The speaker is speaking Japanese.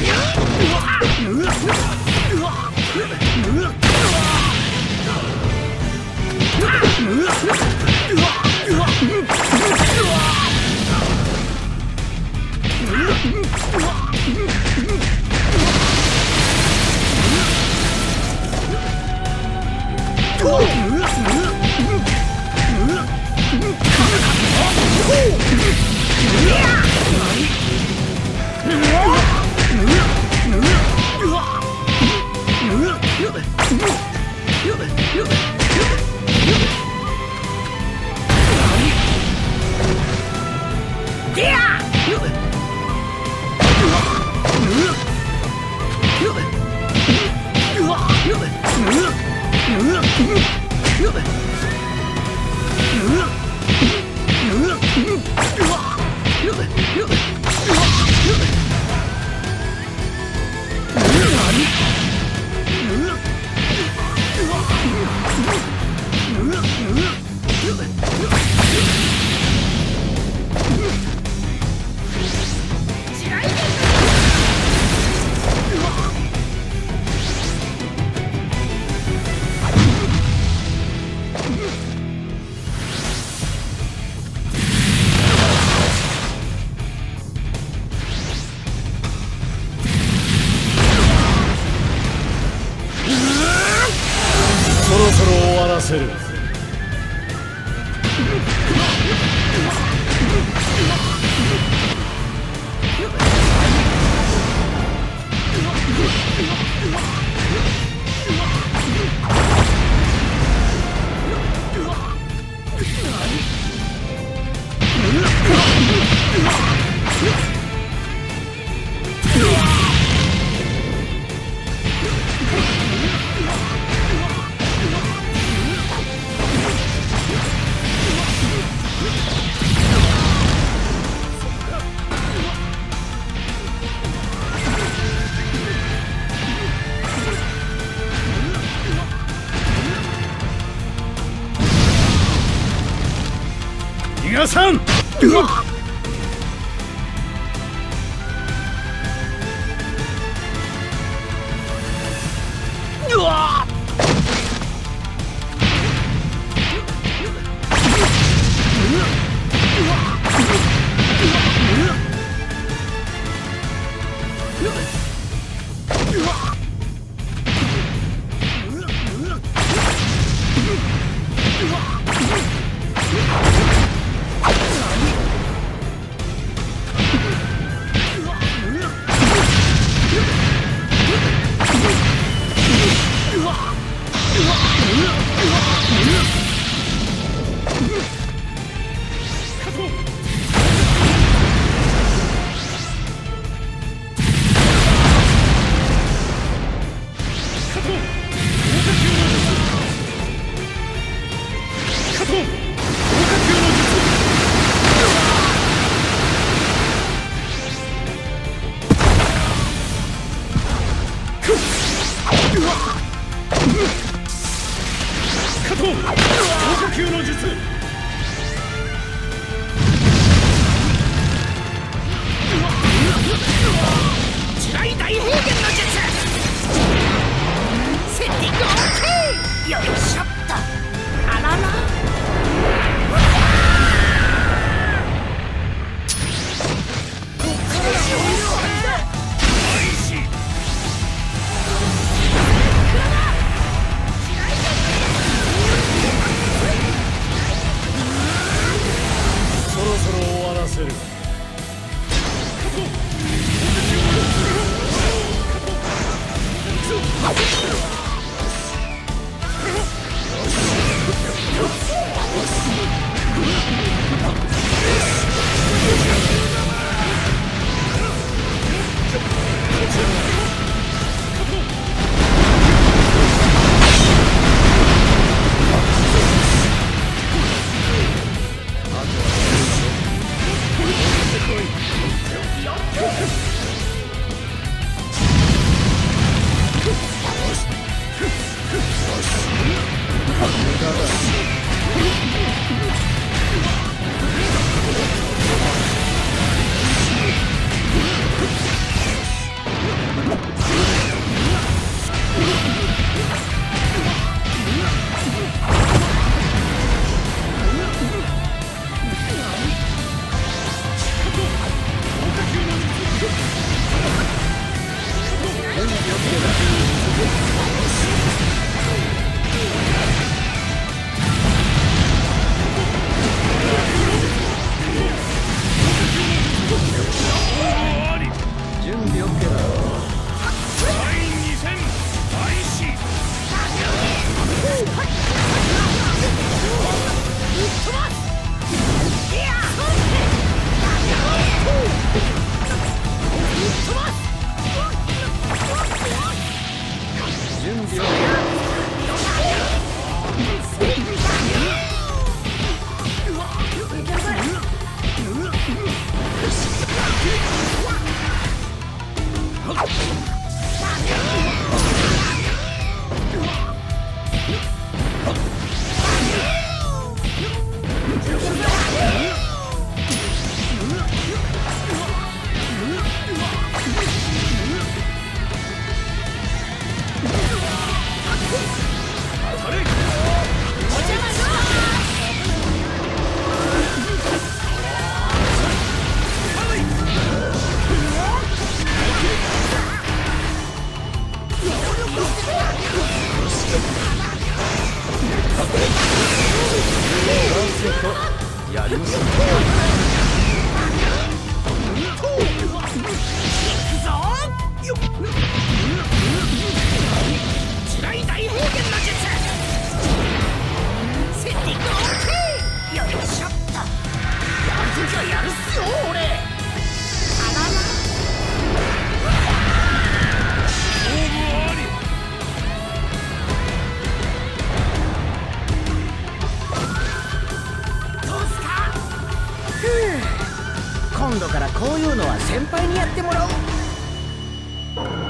皆さん、今度からこういうのは先輩にやってもらおう。